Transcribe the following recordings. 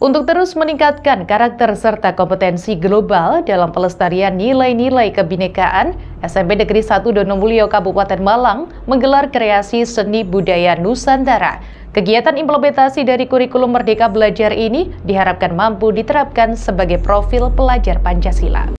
untuk terus meningkatkan karakter serta kompetensi global dalam pelestarian nilai-nilai kebinekaan, SMP Negeri 1 Donomulyo Kabupaten Malang menggelar kreasi seni budaya Nusantara. Kegiatan implementasi dari kurikulum Merdeka Belajar ini diharapkan mampu diterapkan sebagai profil pelajar Pancasila.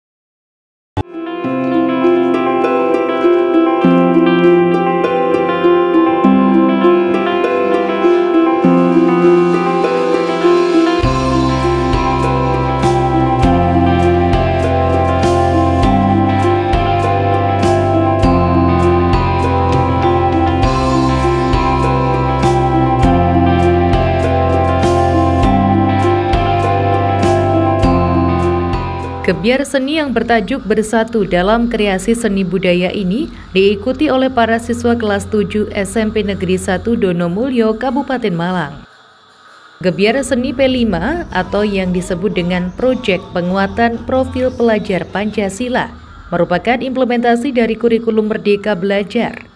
Gebyar seni yang bertajuk Bersatu dalam Kreasi Seni Budaya ini diikuti oleh para siswa kelas 7 SMP Negeri 1 Donomulyo, Kabupaten Malang. Gebyar seni P5 atau yang disebut dengan Proyek Penguatan Profil Pelajar Pancasila merupakan implementasi dari kurikulum Merdeka Belajar,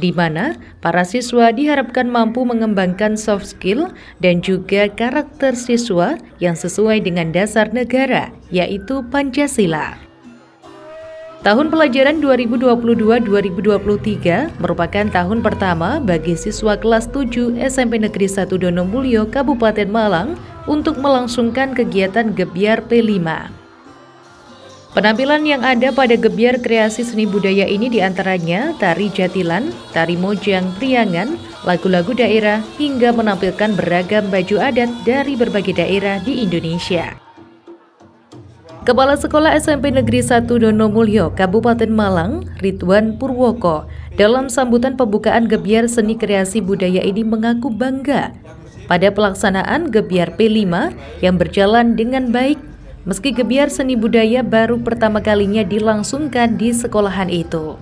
di mana para siswa diharapkan mampu mengembangkan soft skill dan juga karakter siswa yang sesuai dengan dasar negara, yaitu Pancasila. Tahun pelajaran 2022-2023 merupakan tahun pertama bagi siswa kelas 7 SMP Negeri 1 Donomulyo, Kabupaten Malang untuk melangsungkan kegiatan Gebyar P5. Penampilan yang ada pada gebyar kreasi seni budaya ini diantaranya tari jatilan, tari mojang priangan, lagu-lagu daerah, hingga menampilkan beragam baju adat dari berbagai daerah di Indonesia. Kepala Sekolah SMP Negeri 1 Donomulyo, Kabupaten Malang, Ridwan Purwoko, dalam sambutan pembukaan gebyar seni kreasi budaya ini mengaku bangga pada pelaksanaan gebyar P5 yang berjalan dengan baik. Meski gebyar seni budaya baru pertama kalinya dilangsungkan di sekolahan itu,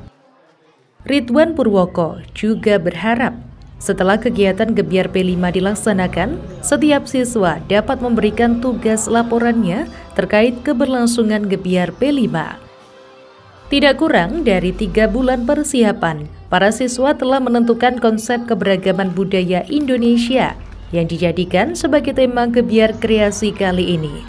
Ridwan Purwoko juga berharap setelah kegiatan gebyar P5 dilaksanakan, setiap siswa dapat memberikan tugas laporannya terkait keberlangsungan gebyar P5. Tidak kurang dari 3 bulan persiapan, para siswa telah menentukan konsep keberagaman budaya Indonesia yang dijadikan sebagai tema gebyar kreasi kali ini.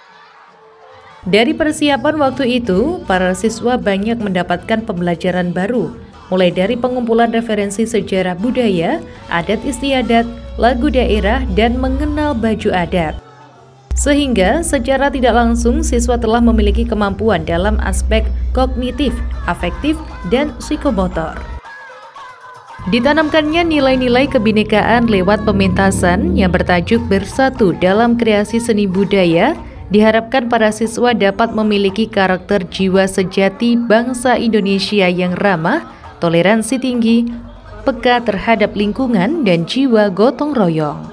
Dari persiapan waktu itu, para siswa banyak mendapatkan pembelajaran baru, mulai dari pengumpulan referensi sejarah budaya, adat istiadat, lagu daerah, dan mengenal baju adat. Sehingga secara tidak langsung siswa telah memiliki kemampuan dalam aspek kognitif, afektif, dan psikomotor. Ditanamkannya nilai-nilai kebinekaan lewat pementasan yang bertajuk Bersatu dalam Kreasi Seni Budaya, diharapkan para siswa dapat memiliki karakter jiwa sejati bangsa Indonesia yang ramah, toleransi tinggi, peka terhadap lingkungan, dan jiwa gotong royong.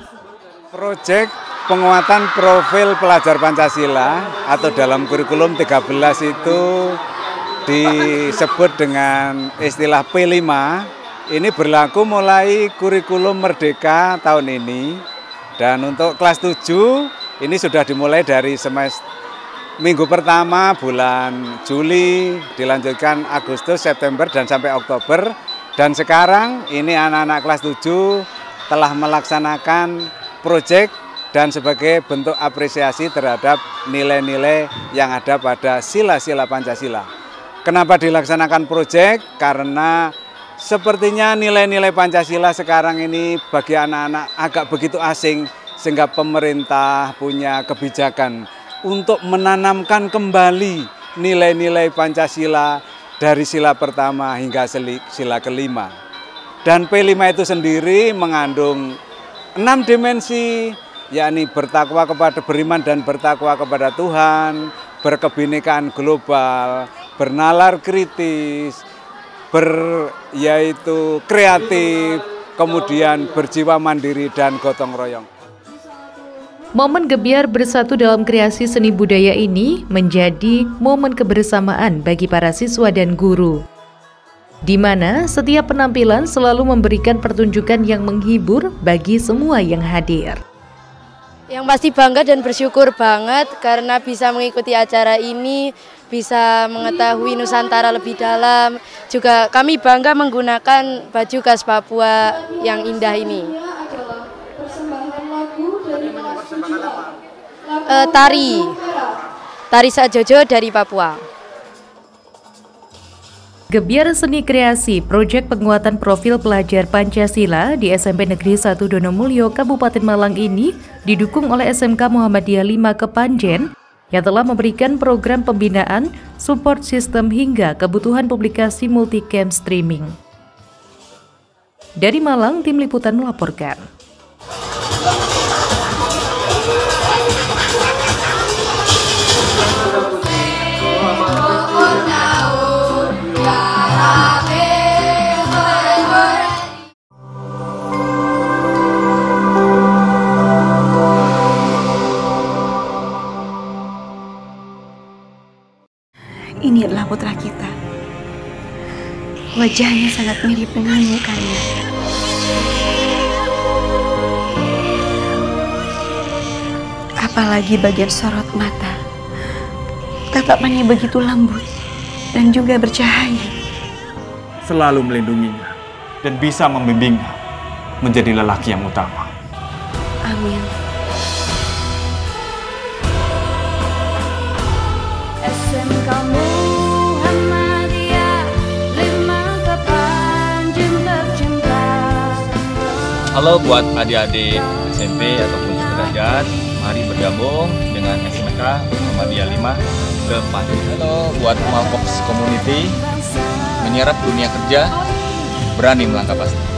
Proyek penguatan profil pelajar Pancasila atau dalam kurikulum 13 itu disebut dengan istilah P5. Ini berlaku mulai kurikulum Merdeka tahun ini. Dan untuk kelas 7, ini sudah dimulai dari semester minggu pertama bulan Juli, dilanjutkan Agustus, September, dan sampai Oktober. Dan sekarang ini anak-anak kelas 7 telah melaksanakan proyek dan sebagai bentuk apresiasi terhadap nilai-nilai yang ada pada sila-sila Pancasila. Kenapa dilaksanakan proyek? Karena sepertinya nilai-nilai Pancasila sekarang ini bagi anak-anak agak begitu asing, sehingga pemerintah punya kebijakan untuk menanamkan kembali nilai-nilai Pancasila dari sila pertama hingga sila kelima. Dan P5 itu sendiri mengandung 6 dimensi, yakni beriman dan bertakwa kepada Tuhan, berkebinekaan global, bernalar kritis, yaitu kreatif, kemudian berjiwa mandiri dan gotong royong. Momen gebyar Bersatu dalam Kreasi Seni Budaya ini menjadi momen kebersamaan bagi para siswa dan guru, di mana setiap penampilan selalu memberikan pertunjukan yang menghibur bagi semua yang hadir. Yang pasti bangga dan bersyukur banget karena bisa mengikuti acara ini, bisa mengetahui Nusantara lebih dalam. Juga kami bangga menggunakan baju khas Papua yang indah ini. tari Sajojo dari Papua. Gebyar Seni Kreasi, proyek penguatan profil pelajar Pancasila di SMP Negeri 1 Donomulyo, Kabupaten Malang ini didukung oleh SMK Muhammadiyah 5 Kepanjen yang telah memberikan program pembinaan, support system hingga kebutuhan publikasi multicam streaming. Dari Malang, Tim Liputan melaporkan. Ini adalah putra kita. Wajahnya sangat mirip dengan mukanya. Apalagi bagian sorot mata. Tatapannya begitu lembut dan juga bercahaya. Selalu melindunginya dan bisa membimbingnya menjadi lelaki yang utama. Amin. SMK Muhammadiyah 5 Kepanjen tercinta. Halo buat adik-adik SMP ataupun sederajat, mari bergabung dengan SMK Muhammadiyah 5 Kepanjen. Halo buat Mafox Community, menyerap dunia kerja, berani melangkah pasti.